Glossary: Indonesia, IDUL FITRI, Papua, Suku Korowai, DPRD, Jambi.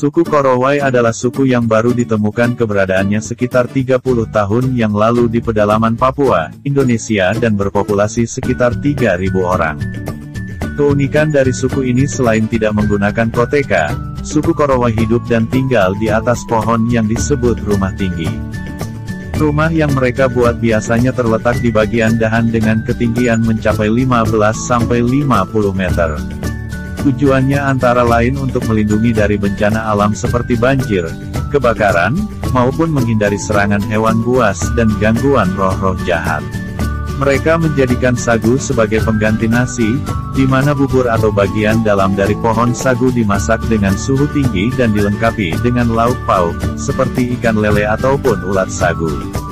Suku Korowai adalah suku yang baru ditemukan keberadaannya sekitar 30 tahun yang lalu di pedalaman Papua, Indonesia dan berpopulasi sekitar 3.000 orang. Keunikan dari suku ini selain tidak menggunakan koteka, suku Korowai hidup dan tinggal di atas pohon yang disebut rumah tinggi. Rumah yang mereka buat biasanya terletak di bagian dahan dengan ketinggian mencapai 15–50 meter. Tujuannya antara lain untuk melindungi dari bencana alam seperti banjir, kebakaran, maupun menghindari serangan hewan buas dan gangguan roh-roh jahat. Mereka menjadikan sagu sebagai pengganti nasi, di mana bubur atau bagian dalam dari pohon sagu dimasak dengan suhu tinggi dan dilengkapi dengan lauk pauk, seperti ikan lele ataupun ulat sagu.